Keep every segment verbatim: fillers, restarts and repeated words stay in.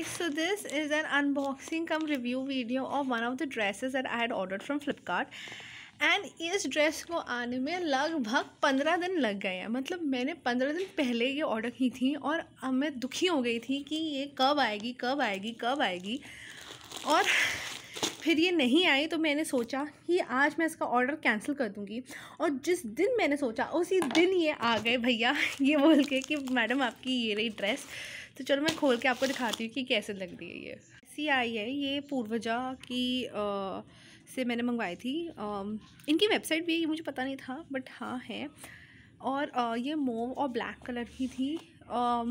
guys, so this is an unboxing cum review video of one of the dresses that I had ordered from Flipkart. And इस dress को आने में लगभग पंद्रह दिन लग गए हैं. मतलब मैंने पंद्रह दिन पहले ये ऑर्डर की थी और अब मैं दुखी हो गई थी कि ये कब आएगी कब आएगी कब आएगी और फिर ये नहीं आई. तो मैंने सोचा कि आज मैं इसका ऑर्डर कैंसिल कर दूँगी और जिस दिन मैंने सोचा उसी दिन ये आ गए भैया ये बोल के कि मैडम आपकी ये रही ड्रेस. तो चलो मैं खोल के आपको दिखाती हूँ कि कैसे लग रही है. ये ऐसी आई है, ये पूर्वजा की आ, से मैंने मंगवाई थी. आ, इनकी वेबसाइट भी ये मुझे पता नहीं था बट हाँ है. और आ, ये मोव और ब्लैक कलर की थी. आ,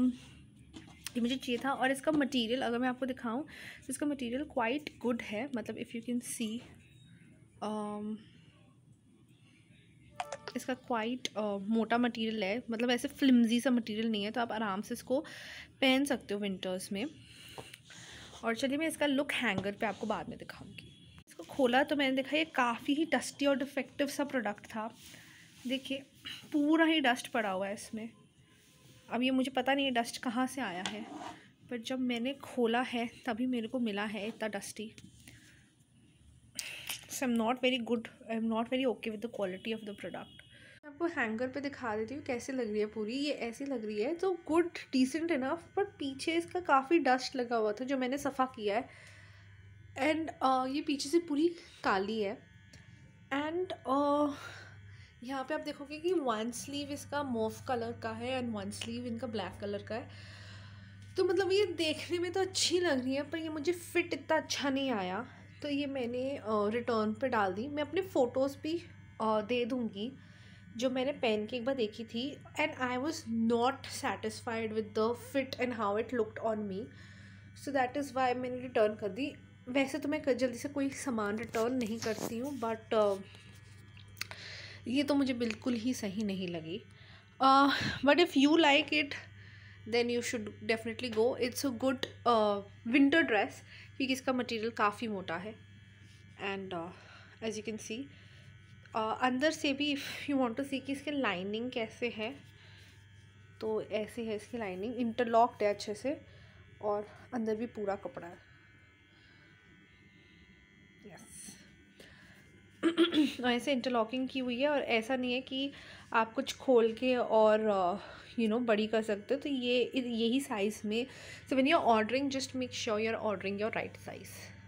ये मुझे चाहिए था. और इसका मटेरियल अगर मैं आपको दिखाऊं तो इसका मटेरियल क्वाइट गुड है. मतलब इफ़ यू कैन सी इसका क्वाइट uh, मोटा मटेरियल है. मतलब ऐसे फ्लिमजी सा मटेरियल नहीं है, तो आप आराम से इसको पहन सकते हो विंटर्स में. और चलिए मैं इसका लुक हैंगर पे आपको बाद में दिखाऊंगी. इसको खोला तो मैंने देखा ये काफ़ी ही डस्टी और डिफेक्टिव सा प्रोडक्ट था. देखिए पूरा ही डस्ट पड़ा हुआ है इसमें. अब ये मुझे पता नहीं है डस्ट कहाँ से आया है, पर जब मैंने खोला है तभी मेरे को मिला है इतना dusty. So I am not very good, I am not very okay with the quality of the product. मैं आपको हैंगर पे दिखा देती हूँ कैसे लग रही है पूरी. ये ऐसी लग रही है तो गुड, डिसेंट इनफ, पर पीछे इसका काफ़ी डस्ट लगा हुआ था जो मैंने सफ़ा किया है. एंड uh, ये पीछे से पूरी काली है. एंड यहाँ पे आप देखोगे कि वन स्लीव इसका मोव कलर का है एंड वन स्लीव इनका ब्लैक कलर का है. तो मतलब ये देखने में तो अच्छी लग रही है, पर ये मुझे फिट इतना अच्छा नहीं आया. तो ये मैंने रिटर्न पे डाल दी. मैं अपने फ़ोटोज़ भी दे दूँगी जो मैंने पहन के एक बार देखी थी. And I was not satisfied with the fit and how it looked on me, so that is why मैंने रिटर्न कर दी. वैसे तो मैं जल्दी से कोई सामान रिटर्न नहीं करती हूँ, बट ये तो मुझे बिल्कुल ही सही नहीं लगी. But if you like it then you should definitely go. It's a good winter dress क्योंकि इसका मटेरियल काफ़ी मोटा है. And as you can see अंदर से भी if you want to see कि इसके लाइनिंग कैसे है, तो ऐसे है इसकी लाइनिंग, इंटरलॉक्ड है अच्छे से और अंदर भी पूरा कपड़ा है. यस और ऐसे इंटरलॉकिंग की हुई है और ऐसा नहीं है कि आप कुछ खोल के और यू नो बड़ी कर सकते हो. तो ये यही साइज़ में, so when you are ordering just make sure you are ordering your right size.